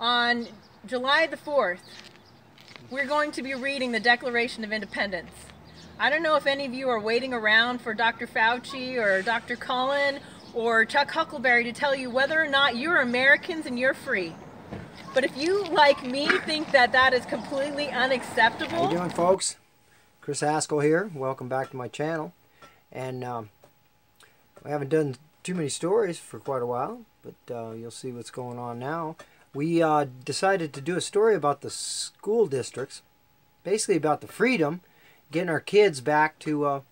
On July the 4th, we're going to be reading the Declaration of Independence. I don't know if any of you are waiting around for Dr. Fauci or Dr. Collins or Chuck Huckleberry to tell you whether or not you're Americans and you're free. But if you, like me, think that that is completely unacceptable... How you doing, folks? Chris Haskell here. Welcome back to my channel. And we haven't done too many stories for quite a while, but you'll see what's going on now. We decided to do a story about the school districts, basically about the freedom, getting our kids back to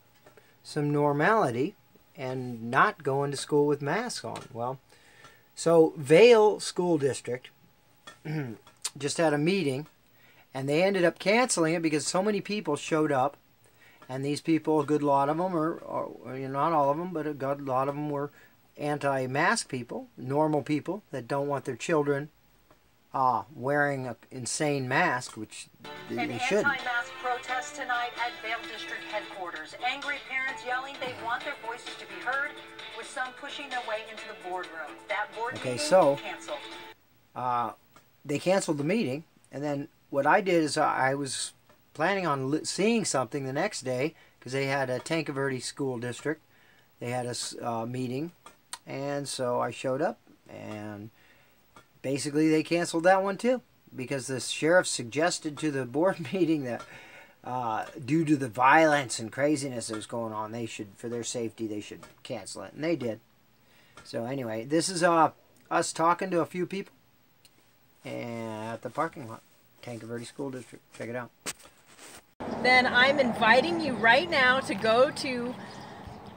some normality and not going to school with masks on. Well, so Vail School District just had a meeting, and they ended up canceling it because so many people showed up, and these people, a good lot of them, or not all of them, but a good lot of them were anti-mask people, normal people that don't want their children wearing an insane mask, which they shouldn't. An anti-mask protest tonight at Vail District headquarters. Angry parents yelling they want their voices to be heard, with some pushing their way into the boardroom. That board meeting was canceled. They canceled the meeting, and then what I did is I was planning on seeing something the next day because they had a Tanca Verde school district. They had a meeting, and so I showed up, and basically they canceled that one too because the sheriff suggested to the board meeting that due to the violence and craziness that was going on, they should, for their safety, they should cancel it, and they did. So anyway, this is us talking to a few people at the parking lot, Tanca Verde School District. Check it out. Then I'm inviting you right now to go to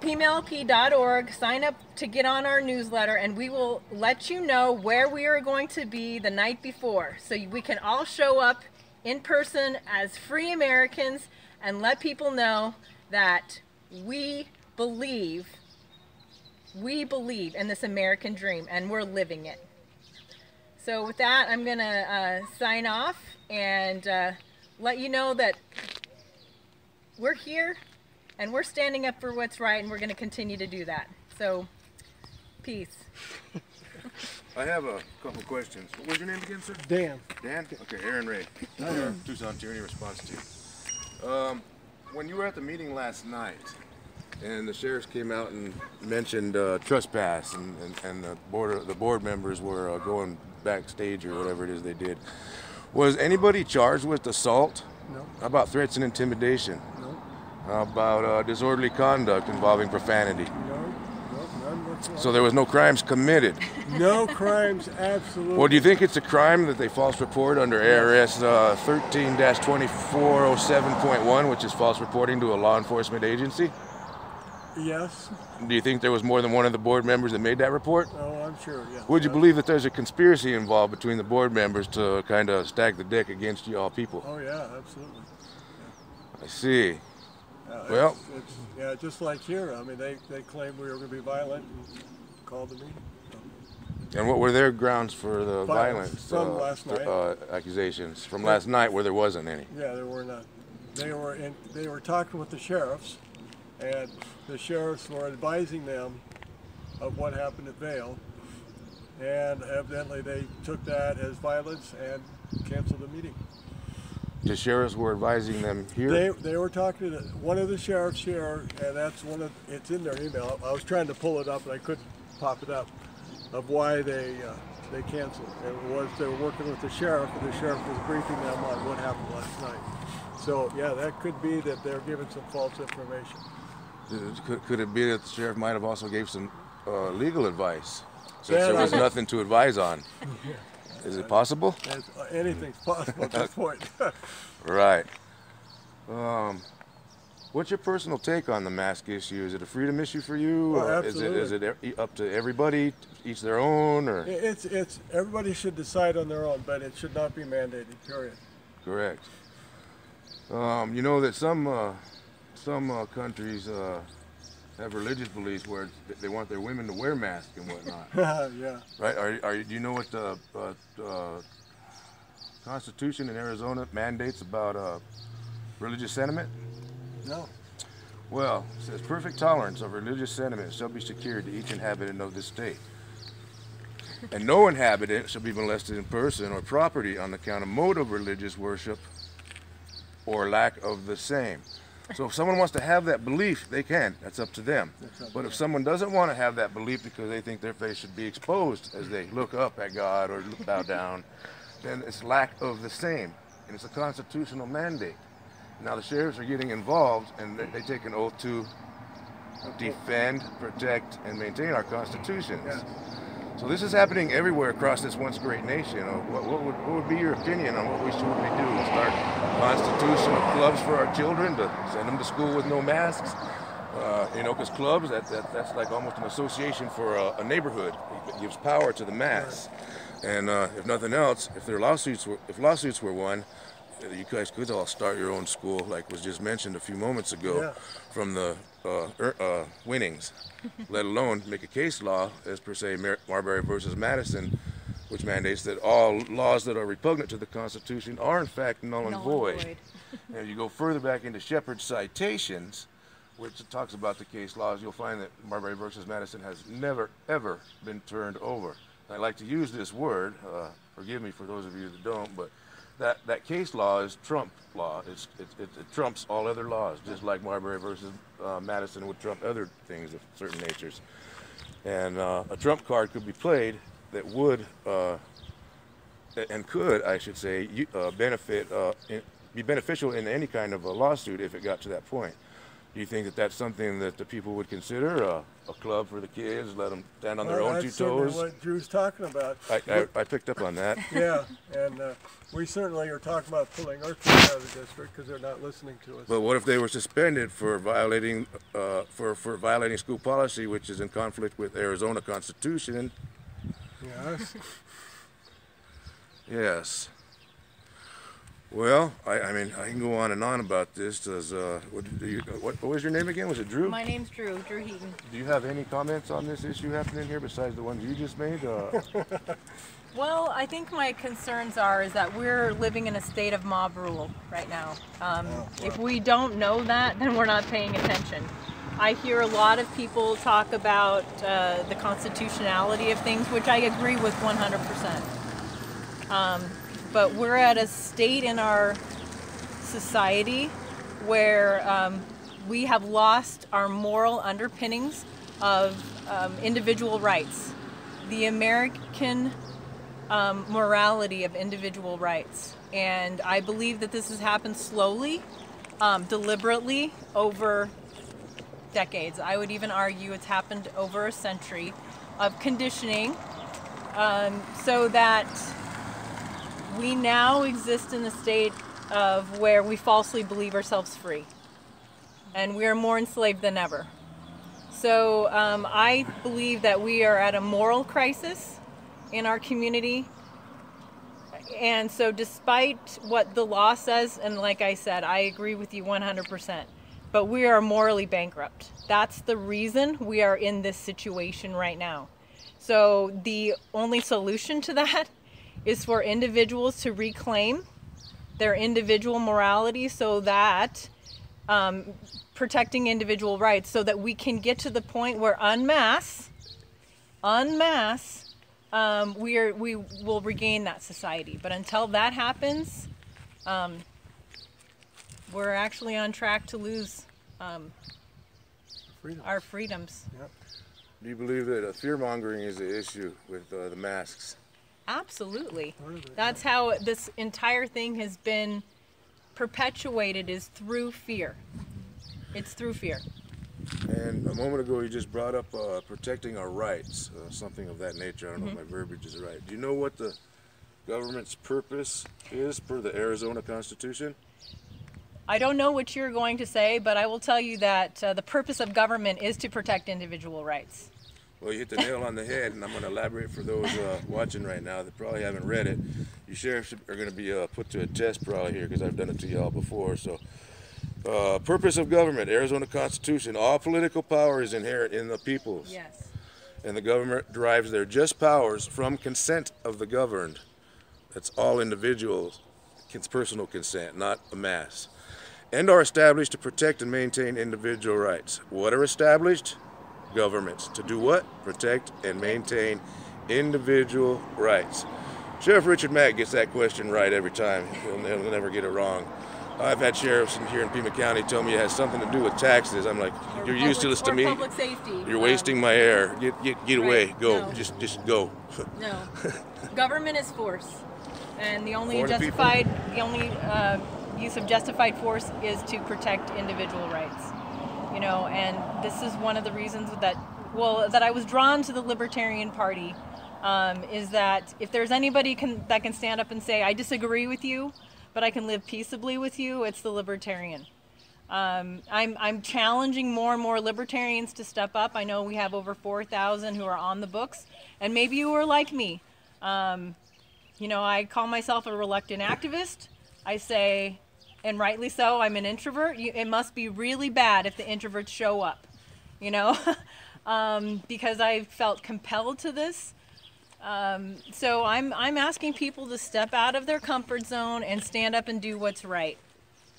PMLP.org, sign up to get on our newsletter, and we will let you know where we are going to be the night before, so we can all show up in person as free Americans and let people know that we believe in this American dream, and we're living it. So with that, I'm going to sign off and let you know that we're here, and we're standing up for what's right, and we're going to continue to do that. So, peace. I have a couple questions. What was your name again, sir? Dan. Dan? Okay, Aaron Ray. Tucson Tyranny Response Team. When you were at the meeting last night, and the sheriffs came out and mentioned trespass, and the board members were going backstage or whatever it is they did, was anybody charged with assault? No. How about threats and intimidation? No. How about disorderly conduct involving profanity? No, none whatsoever. So there was no crimes committed? No crimes, absolutely. Well, do you think it's a crime that they false report under ARS 13-2407.1, which is false reporting to a law enforcement agency? Yes. Do you think there was more than one of the board members that made that report? Oh, I'm sure, yeah. Would you believe that there's a conspiracy involved between the board members to kind of stack the deck against you all people? Oh, yeah, absolutely. Yeah. I see. Well, it's, yeah, just like here. I mean, they claimed we were going to be violent and called the meeting. And what were their grounds for the violence from last night? Accusations from last night, where there wasn't any? Yeah, there were none. They were talking with the sheriffs, and the sheriffs were advising them of what happened at Vail, and evidently they took that as violence and canceled the meeting. The sheriffs were advising them here? They were talking to one of the sheriffs here, and that's one of, it's in their email. I was trying to pull it up, and I couldn't pop it up, of why they canceled. It was they were working with the sheriff, and the sheriff was briefing them on what happened last night. So, yeah, that could be that they're giving some false information. Could it be that the sheriff might have also gave some legal advice, since there was nothing to advise on? Yeah. Is it possible? Anything's possible at this point. Right. What's your personal take on the mask issue? Is it a freedom issue for you? Oh, absolutely. Is it up to everybody, each their own? Or it's everybody should decide on their own, but it should not be mandated, period. Correct. You know that some countries have religious beliefs where they want their women to wear masks and whatnot. Yeah. Right? Do you know what the Constitution in Arizona mandates about religious sentiment? No. Well, it says perfect tolerance of religious sentiment shall be secured to each inhabitant of this state. and no inhabitant shall be molested in person or property on account of mode of religious worship or lack of the same. So if someone wants to have that belief, they can. That's up to them. But if someone doesn't want to have that belief because they think their face should be exposed as they look up at God or bow down, then it's lack of the same. And it's a constitutional mandate. Now the sheriffs are getting involved, and they take an oath to defend, protect, and maintain our constitutions. Yeah. So this is happening everywhere across this once great nation. What would be your opinion on what we should do? Start constitutional clubs for our children to send them to school with no masks? You know, because clubs, that's like almost an association for a neighborhood. It gives power to the mass. And if nothing else, if lawsuits were won, you guys could all start your own school, like was just mentioned a few moments ago, from the winnings, let alone make a case law, as per se Marbury versus Madison, which mandates that all laws that are repugnant to the Constitution are in fact null and void. And if you go further back into Shepherd's citations, which talks about the case laws, you'll find that Marbury versus Madison has never, ever been turned over. I like to use this word, forgive me for those of you that don't, but that case law is Trump law. It trumps all other laws, just like Marbury versus Madison would trump other things of certain natures. And a trump card could be played that would, and could, I should say, be beneficial in any kind of a lawsuit if it got to that point. Do you think that that's something that the people would consider? A club for the kids, let them stand on their own two toes? That's what Drew's talking about. I picked up on that. Yeah, and we certainly are talking about pulling our kids out of the district because they're not listening to us. But what if they were suspended for violating for violating school policy, which is in conflict with Arizona Constitution? Yes. Yes. Well, I mean, I can go on and on about this. What was your name again? Was it Drew? My name's Drew, Drew Heaton. Do you have any comments on this issue happening here besides the ones you just made? Well, I think my concerns is that we're living in a state of mob rule right now. If we don't know that, then we're not paying attention. I hear a lot of people talk about the constitutionality of things, which I agree with 100%. But we're at a state in our society where we have lost our moral underpinnings of individual rights, the American morality of individual rights. And I believe that this has happened slowly, deliberately, over decades. I would even argue it's happened over a century of conditioning so that we now exist in the state of where we falsely believe ourselves free, and we are more enslaved than ever. So I believe that we are at a moral crisis in our community, and so despite what the law says, and like I said, I agree with you 100%, but we are morally bankrupt. That's the reason we are in this situation right now. So the only solution to that is for individuals to reclaim their individual morality so that protecting individual rights, so that we can get to the point where we will regain that society. But until that happens, we're actually on track to lose our freedoms. Yep. Do you believe that fear-mongering is the issue with the masks? Absolutely. That's how this entire thing has been perpetuated, is through fear. It's through fear. And a moment ago you just brought up protecting our rights, something of that nature. I don't know if my verbiage is right. Do you know what the government's purpose is per the Arizona Constitution? I don't know what you're going to say, but I will tell you that the purpose of government is to protect individual rights. Well, you hit the nail on the head, and I'm going to elaborate for those watching right now that probably haven't read it. You sheriffs are going to be put to a test probably here because I've done it to y'all before. So, purpose of government, Arizona Constitution, all political power is inherent in the peoples. Yes. And the government derives their just powers from consent of the governed. That's all individuals, personal consent, not a mass. And are established to protect and maintain individual rights. What are established? Governments to do what? Protect and maintain individual rights. Sheriff Richard Mack gets that question right every time. He'll never get it wrong. I've had sheriffs here in Pima County tell me it has something to do with taxes. I'm like, you're useless to me. Public safety. You're wasting my air. Get away. Go. No. Just go. No. Government is force, and the only use of justified force is to protect individual rights. You know, and this is one of the reasons that that I was drawn to the Libertarian Party, is that if there's anybody that can stand up and say, I disagree with you, but I can live peaceably with you, it's the Libertarian. I'm challenging more and more Libertarians to step up. I know we have over 4,000 who are on the books, and maybe you are like me. You know, I call myself a reluctant activist. I say, and rightly so, I'm an introvert. It must be really bad if the introverts show up, you know, because I felt compelled to this. So I'm asking people to step out of their comfort zone and stand up and do what's right.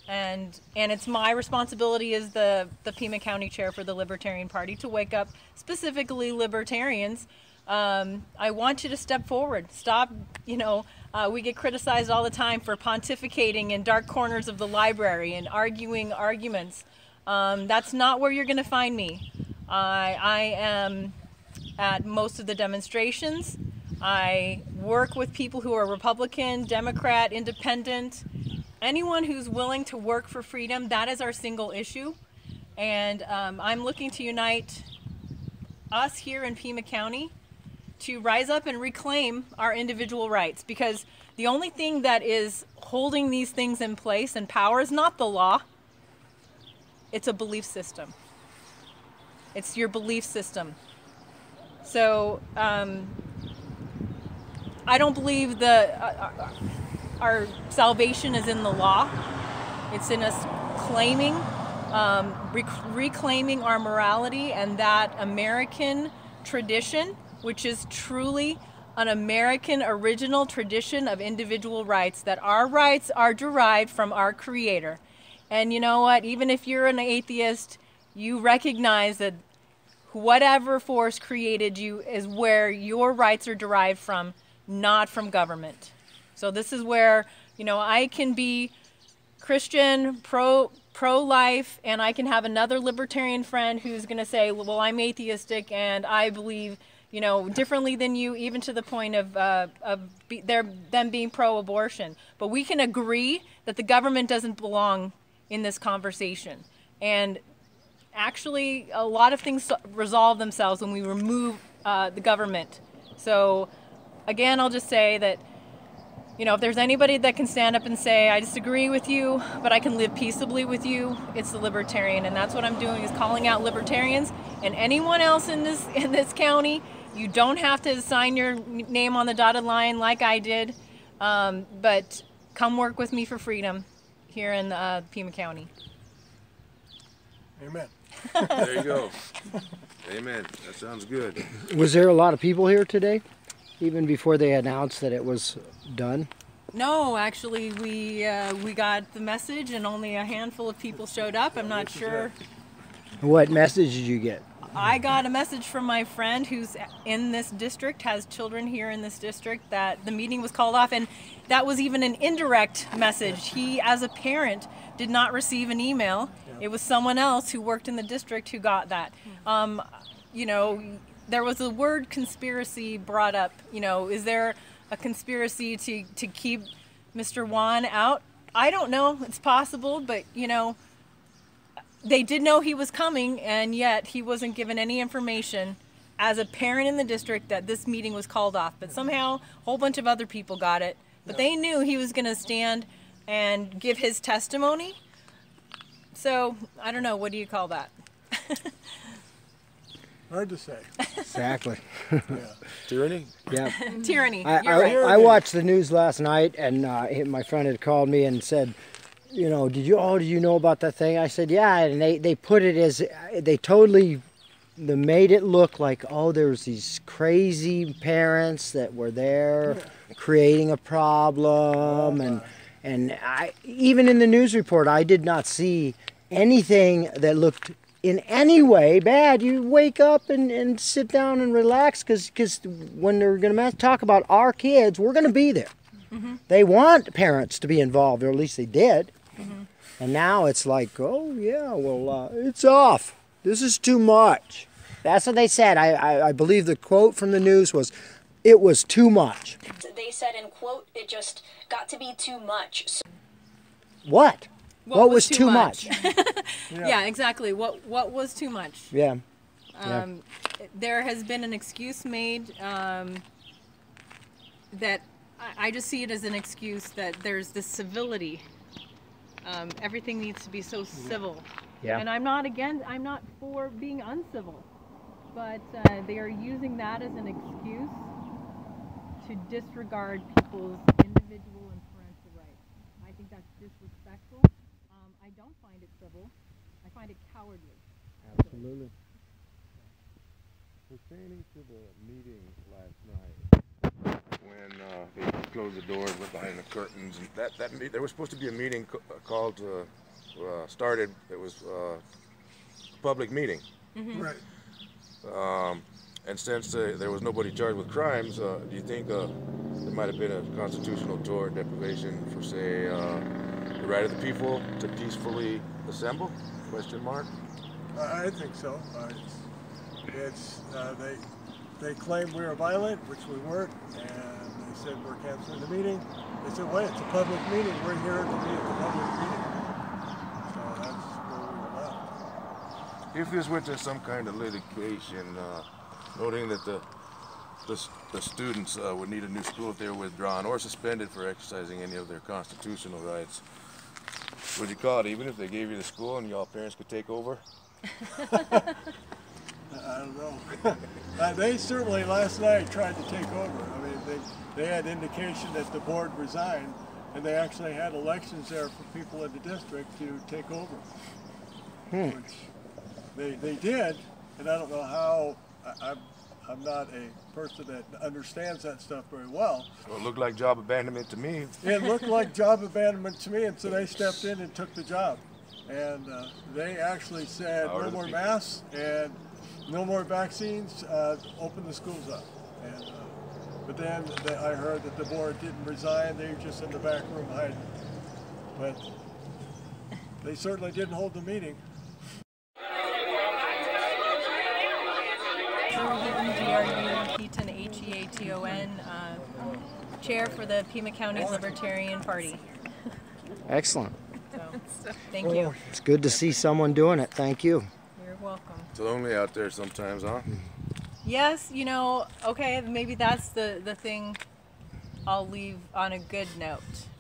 And it's my responsibility as the Pima County Chair for the Libertarian Party to wake up specifically Libertarians. I want you to step forward. Stop, you know, we get criticized all the time for pontificating in dark corners of the library and arguing arguments. That's not where you're going to find me. I am at most of the demonstrations. I work with people who are Republican, Democrat, Independent, anyone who's willing to work for freedom. That is our single issue. And I'm looking to unite us here in Pima County to rise up and reclaim our individual rights, because the only thing that is holding these things in place and power is not the law. It's a belief system. It's your belief system. So I don't believe our salvation is in the law. It's in us claiming, reclaiming our morality and that American tradition, which is truly an American original tradition of individual rights, that our rights are derived from our Creator. And you know what? Even if you're an atheist, you recognize that whatever force created you is where your rights are derived from, not from government. So this is where, you know, I can be Christian, pro-life, and I can have another libertarian friend who's going to say, well, I'm atheistic and I believe, you know, differently than you, even to the point of them being pro-abortion. But we can agree that the government doesn't belong in this conversation. And actually, a lot of things resolve themselves when we remove the government. So, again, I'll just say that, you know, if there's anybody that can stand up and say, I disagree with you, but I can live peaceably with you, it's the Libertarian. And that's what I'm doing, is calling out Libertarians and anyone else in this county. You don't have to sign your name on the dotted line like I did, but come work with me for freedom here in Pima County. Amen. There you go. Amen. That sounds good. Was there a lot of people here today, even before they announced that it was done? No, actually, we got the message, and only a handful of people showed up. I'm not sure. What message did you get? I got a message from my friend who's in this district, has children here in this district, that the meeting was called off, and that was even an indirect message. He, as a parent, did not receive an email. It was someone else who worked in the district who got that. You know, there was the word conspiracy brought up. You know, is there a conspiracy to keep Mr. Juan out? I don't know. It's possible, but, you know, they did know he was coming, and yet he wasn't given any information as a parent in the district that this meeting was called off. But somehow a whole bunch of other people got it. But they knew he was going to stand and give his testimony. So, I don't know. What do you call that? Hard to say. Exactly. Yeah. Tyranny? Yeah. Tyranny. I watched the news last night, and my friend had called me and said, you know, do you know about that thing? I said, yeah, and they put it as, they made it look like, oh, there was these crazy parents that were there creating a problem, and even in the news report, I did not see anything that looked in any way bad, you wake up and sit down and relax, because when they're going to talk about our kids, we're going to be there. Mm-hmm. They want parents to be involved, or at least they did. Mm-hmm. And now it's like, oh, yeah, well, it's off. This is too much. That's what they said. I believe the quote from the news was, it was too much. They said, in quote, it just got to be too much. So What was too much? Yeah. Yeah, exactly. What was too much? Yeah. There has been an excuse made that I just see it as an excuse, that there's this civility. Everything needs to be so civil. Yeah. And I'm not for being uncivil, but they are using that as an excuse to disregard people's individual and parental rights. I think that's disrespectful. I don't find it civil. I find it cowardly. Absolutely. Pertaining to the meeting last night, when they closed the doors behind the curtains, and there was supposed to be a meeting called to started. It was a public meeting, mm-hmm. Right? And since there was nobody charged with crimes, do you think there might have been a constitutional tort, deprivation for, say, the right of the people to peacefully assemble? Question mark. I think so. They claimed we were violent, which we weren't, and they said we're canceling the meeting. They said, well, it's a public meeting. We're here to be at the public meeting. So that's where we were left. If this went to some kind of litigation, noting that the students would need a new school if they were withdrawn or suspended for exercising any of their constitutional rights, would you call it even if they gave you the school and y'all parents could take over? I don't know. They certainly last night tried to take over. I mean, they had indication that the board resigned, and they actually had elections there for people in the district to take over, which they did. And I don't know how. I'm not a person that understands that stuff very well. Well, it looked like job abandonment to me. It looked like job abandonment to me, and so they stepped in and took the job. And they actually said no more masks and no more vaccines, open the schools up. And, but then I heard that the board didn't resign, they were just in the back room hiding. But they certainly didn't hold the meeting. Drew Heaton, Heaton, chair for the Pima County Libertarian Party. Excellent. So, thank you. Well, it's good to see someone doing it. Thank you. Welcome. It's lonely out there sometimes, huh? Yes, you know, okay, maybe that's the thing I'll leave on a good note.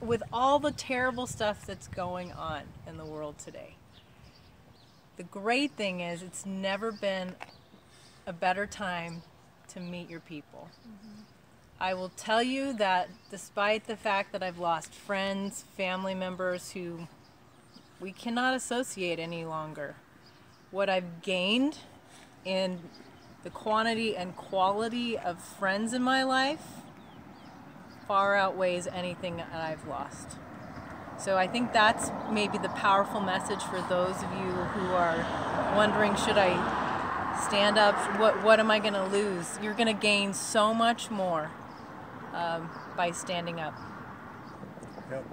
With all the terrible stuff that's going on in the world today, the great thing is it's never been a better time to meet your people. Mm-hmm. I will tell you that despite the fact that I've lost friends, family members who we cannot associate any longer, what I've gained in the quantity and quality of friends in my life far outweighs anything that I've lost. So I think that's maybe the powerful message for those of you who are wondering, should I stand up? What am I going to lose? You're going to gain so much more by standing up. Yep.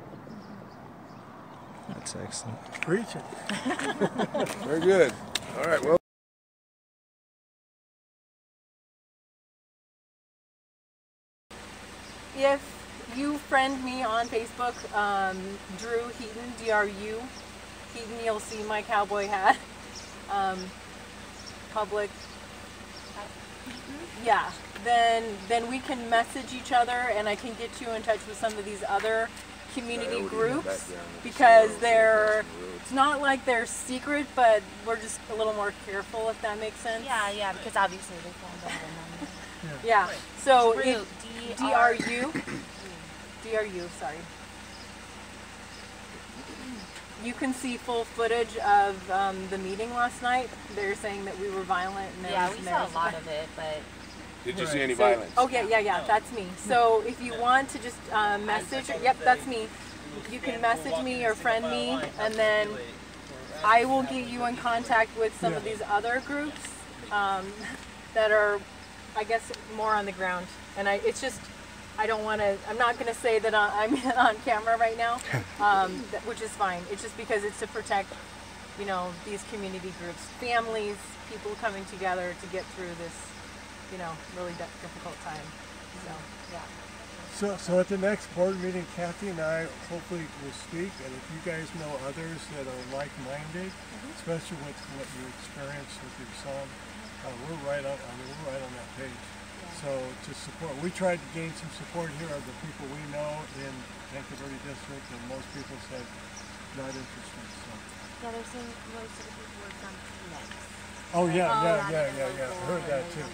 That's excellent. Preach it. Very good. All right, well. If you friend me on Facebook, Drew Heaton, D-R-U, Heaton, you'll see my cowboy hat. Public. Yeah. Then we can message each other, and I can get you in touch with some of these other community groups, because it's not like they're secret, but we're just a little more careful, if that makes sense. Yeah, yeah, because obviously they found out. Yeah. Right. So it, DRU, sorry. You can see full footage of the meeting last night. They're saying that we were violent. And we saw a lot of it, but. Did you see any violence? Okay, yeah, that's me. So if you want to just message, yep, that's me. you can message me or friend me, and then I will get you in contact with some of these other groups that are, I guess, more on the ground. And it's just, I don't want to, I'm not going to say that I'm on camera right now, which is fine. It's just because it's to protect, you know, these community groups, families, people coming together to get through this, you know, really difficult time. So, yeah. So at the next board meeting, Kathy and I hopefully will speak, and if you guys know others that are like-minded, especially with what you experienced with your son, we're right on that page. Yeah. So to support, we tried to gain some support here of the people we know in Vancouver District, and most people said not interested. So. Yeah, they're saying most of the people were from Phoenix. Oh yeah, yeah. I heard that too.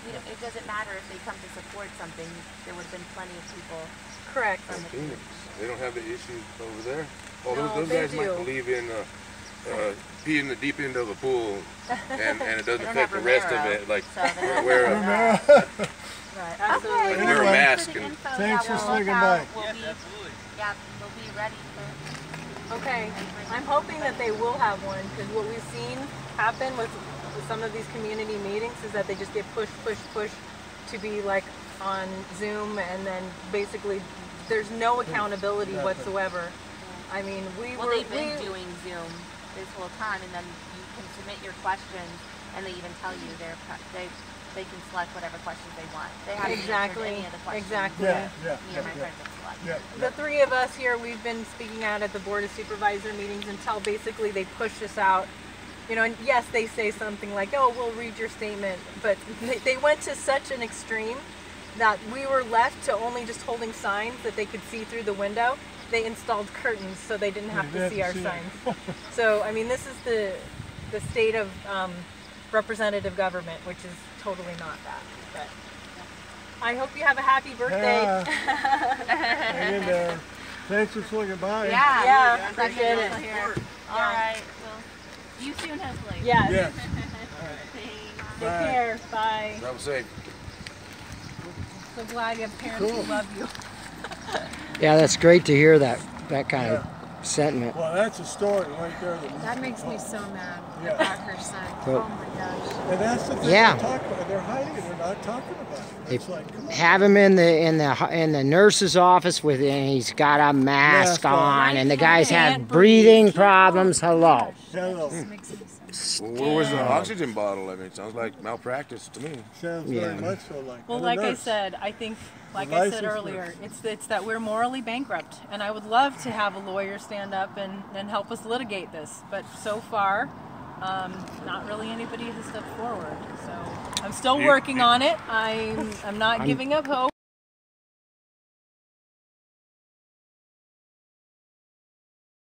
You know, it doesn't matter if they come to support something. There would have been plenty of people. Correct. From Phoenix. They don't have the issues over there. Oh, no, those guys might believe in pee in the deep end of the pool, and it doesn't affect the rest of it. Like so wear a mask. And thanks for sticking by. Yeah, we'll be ready for. Okay, I'm hoping that they will have one, because what we've seen happen with some of these community meetings is that they just get pushed to be like on Zoom, and then basically there's no accountability whatsoever. I mean, they've been doing Zoom this whole time, and then you can submit your questions, and they even tell you they can select whatever questions they want. They haven't answered any of the questions. Exactly. The three of us here, we've been speaking out at the Board of Supervisor meetings until basically they pushed us out. You know, and yes, they say something like, "Oh, we'll read your statement," but they went to such an extreme that we were left to only just holding signs that they could see through the window. They installed curtains so they didn't have to see our signs. So, I mean, this is the state of representative government, which is totally not that. But I hope you have a happy birthday. And, thanks for swinging by. Yeah, appreciate it. All right. You soon, hopefully. Yes. Yes. All right. Thanks. Take care. Bye. Drive safe. So glad you have parents who love you. Yeah, that's great to hear that kind of sentiment. Well, that's a story right there. That makes me so mad about her son. Oh my gosh. And that's the thing they talk about. They're hiding it. They're not talking about it. It's like, come on. Have him in the nurse's office with, and he's got a mask on, and the guy's had breathing problems. Hello. Where was the oxygen bottle? I mean, it sounds like malpractice to me. Sounds very much so like. Well, like I said, I think, like I said earlier, it's that we're morally bankrupt, and I would love to have a lawyer stand up and help us litigate this, but so far, not really anybody has stepped forward. So I'm still working on it. I'm not giving up hope.